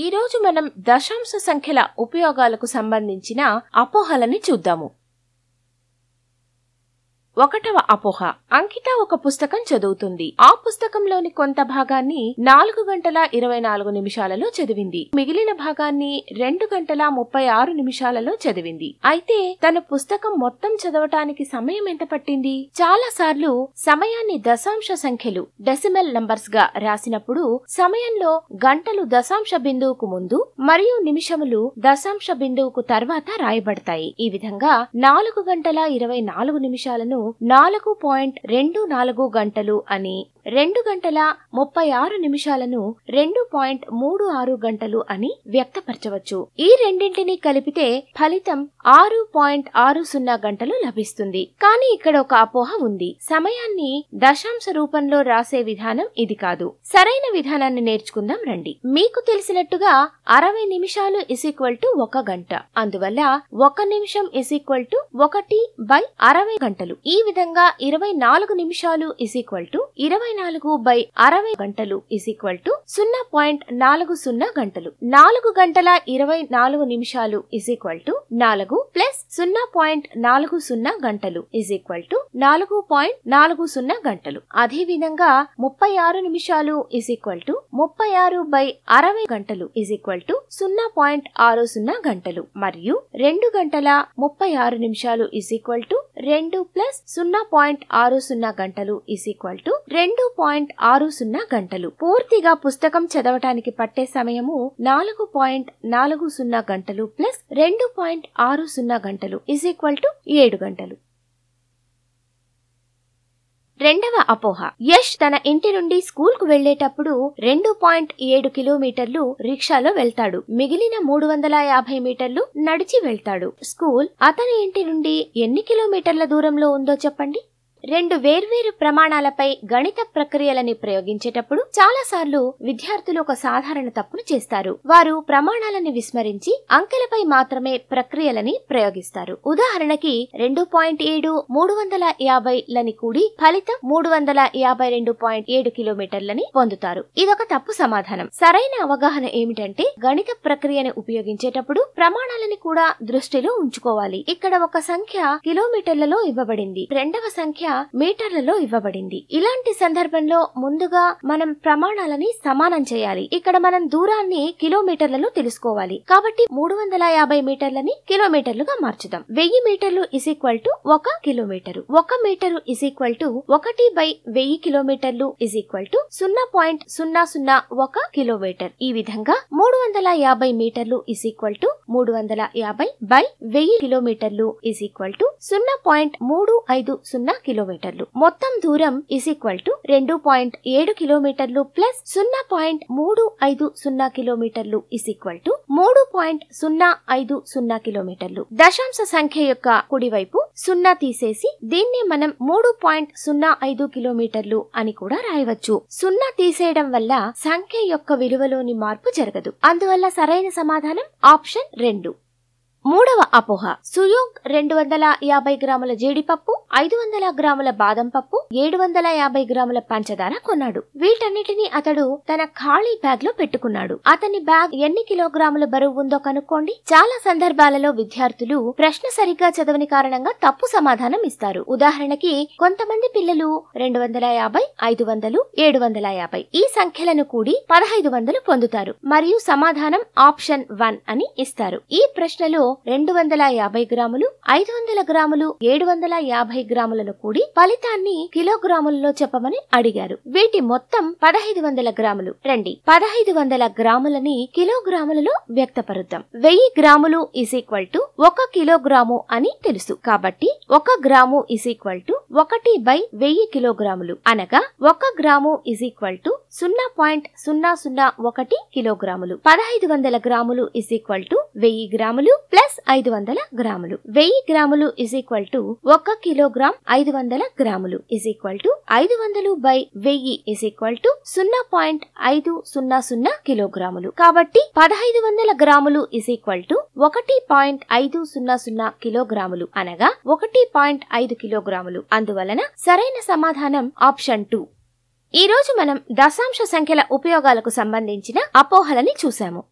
ఈ రోజు మనం దశాంశ సంఖ్యల ఉపయోగాలకు సంబంధించిన అపోహలని చూద్దాము. ఒకటవ అపోహ. అంకిత ఒక పుస్తకం చదువుతుంది. ఆ పుస్తకంలోని కొంత భాగాన్ని 4 గంటల 24 నిమిషాలలో చదివింది. మిగిలిన భాగాన్ని 2 గంటల 36 నిమిషాలలో చదివింది. అయితే తన పుస్తకం మొత్తం చదవటానికి సమయం ఎంత పట్టింది? చాలా సార్లు సమయాన్ని దశాంశ సంఖ్యలు డెసిమల్ నంబర్స్ గా రాసినప్పుడు సమయంలో గంటలు దశాంశ బిందువుకు ముందు మరియు నిమిషములు దశాంశ బిందువుకు తర్వాత రాయబడతాయి. ఈ విధంగా 4 గంటల 24 నిమిషాలను 4.24 గంటలు అని, 2 గంటల 36 నిమిషాలను 2.36 గంటలు అని వ్యక్తపరచవచ్చు. ఈ రెండింటిని కలిపితే ఫలితం 6.60 గంటలు లభిస్తుంది. కానీ ఇక్కడ ఒక అపోహ ఉంది. సమయాన్ని దశాంశ రూపంలో రాసే విధానం ఇది కాదు. సరైన విధానాన్ని నేర్చుకుందాం రండి. మీకు తెలిసినట్టుగా 60 నిమిషాలు = 1 గంట. అందువల్ల 1 నిమిషం = 1/60 గంటలు. ఈ విధంగా 24 నిమిషాలు = 24/60 గంటలు. 4 గంటల 24 నిమిషాలు = 4 + 0.40 గంటలు = 4.40 గంటలు. అదేవిధంగా 36 నిమిషాలు = 36/60 గంటలు = 0.60 గంటలు మరియు 2 గంటల 36 నిమిషాలు = 2 + 0.60 గంటలు = 2.60 గంటలు. పూర్తిగా పుస్తకం చదవటానికి పట్టే సమయము 4.40 గంటలు + 2.60 గంటలు = 7 గంటలు. రెండవ అపోహ. యష్ తన ఇంటి నుండి స్కూల్ కు వెళ్లేటప్పుడు 2.7 కిలోమీటర్లు రిక్షాలో వెళ్తాడు. మిగిలిన 350 మీటర్లు నడిచి వెళ్తాడు. స్కూల్ అతని ఇంటి నుండి ఎన్ని కిలోమీటర్ల దూరంలో ఉందో చెప్పండి. 2 వేర్వేరు ప్రమాణాలపై గణిత ప్రక్రియలని ప్రయోగించేటప్పుడు చాలాసార్లు విద్యార్థులు ఒక సాధారణ తప్పును చేస్తారు. వారు ప్రమాణాలని విస్మరించి అంకెలపై మాత్రమే ప్రక్రియలని ప్రయోగిస్తారు. ఉదాహరణకి 2.7 350లని కూడి ఫలితం 352.7 కిలోమీటర్లని పొందుతారు. ఇదొక తప్పు సమాధానం. సరైన అవగాహన ఏమిటంటే గణిత ప్రక్రియని ఉపయోగించేటప్పుడు ప్రమాణాలని కూడా దృష్టిలో ఉంచుకోవాలి. ఇక్కడ ఒక సంఖ్య కిలోమీటర్లలో ఇవ్వబడింది, రెండవ సంఖ్య మీటర్లలో ఇవ్వబడింది. ఇలాంటి సందర్భంలో ముందుగా మనం ప్రమాణాలని సమానం చేయాలి. ఇక్కడ మనం దూరాన్ని కిలోమీటర్లలో తెలుసుకోవాలి. కాబట్టి 350 మీటర్లని కిలోమీటర్లుగా మార్చుదాం. 1000 మీటర్లు = 1 కిలోమీటరు. 1 మీటరు = 1/1000 కిలోమీటర్లు = 0.001 కిలోమీటర్. ఈ విధంగా 350 మీటర్లు = 350/1000 కిలోమీటర్లు = 0.350 కిలోమీటర్లు. మొత్తం దూరం = 2.7 కిలోమీటర్లు + 0.350 కిలోమీటర్లు = 3.050 కిలోమీటర్లు. దశాంశ సంఖ్య యొక్క కుడివైపు 0 తీసేసి దీన్ని మనం 3.05 కిలోమీటర్లు అని కూడా రాయవచ్చు. 0 తీసేయడం వల్ల సంఖ్య యొక్క విలువలోని మార్పు జరగదు. అందువల్ల సరైన సమాధానం ఆప్షన్ 2. మూడవ అపోహ. సుయోగ్ 250 గ్రాముల జీడిపప్పు, 500 గ్రాముల బాదం పప్పు, 750 గ్రాముల పంచదార కొన్నాడు. వీటన్నిటిని అతడు తన ఖాళీ బ్యాగ్ లో పెట్టుకున్నాడు. అతని బ్యాగ్ ఎన్ని కిలోగ్రాముల బరువు ఉందో కనుక్కోండి. చాలా సందర్భాలలో విద్యార్థులు ప్రశ్న సరిగ్గా చదవని కారణంగా తప్పు సమాధానం ఇస్తారు. ఉదాహరణకి కొంతమంది పిల్లలు 250, 500, 750 ఈ సంఖ్యలను కూడి 1500 పొందుతారు మరియు సమాధానం ఆప్షన్ 1 అని ఇస్తారు. ఈ ప్రశ్నలో 250 గ్రాములు, 500 గ్రాములు, 750 గ్రాములను కూడి ఫలితాన్ని కిలోగ్రాములలో చెప్పమని అడిగారు. వీటి మొత్తం 1500 గ్రాములు. రండి 1500 గ్రాములని కిలోగ్రాములలో వ్యక్తపరుద్దాం. 1000 గ్రాములు = 1 కిలోగ్రాము అని తెలుసు. కాబట్టి 1 గ్రాము = 1/1000 కిలోగ్రాములు అనగా 1 గ్రాము = 0.001 కిలోగ్రాములు. 1500 గ్రాములు = 1000 గ్రాములు + 500 గ్రాములు. 1000 గ్రాములు = 1 కిలోగ్రాము = 500 గ్రాములు = 500/1000 = 0.500 కిలోగ్రాములు. కాబట్టి 1500 గ్రాములు = 1.500 కిలోగ్రాములు అనగా 1.5 కిలోగ్రాములు. అందువలన సరైన సమాధానం ఆప్షన్ 2. ఈ రోజు మనం దశాంశ సంఖ్యల ఉపయోగాలకు సంబంధించిన అపోహలని చూసాము.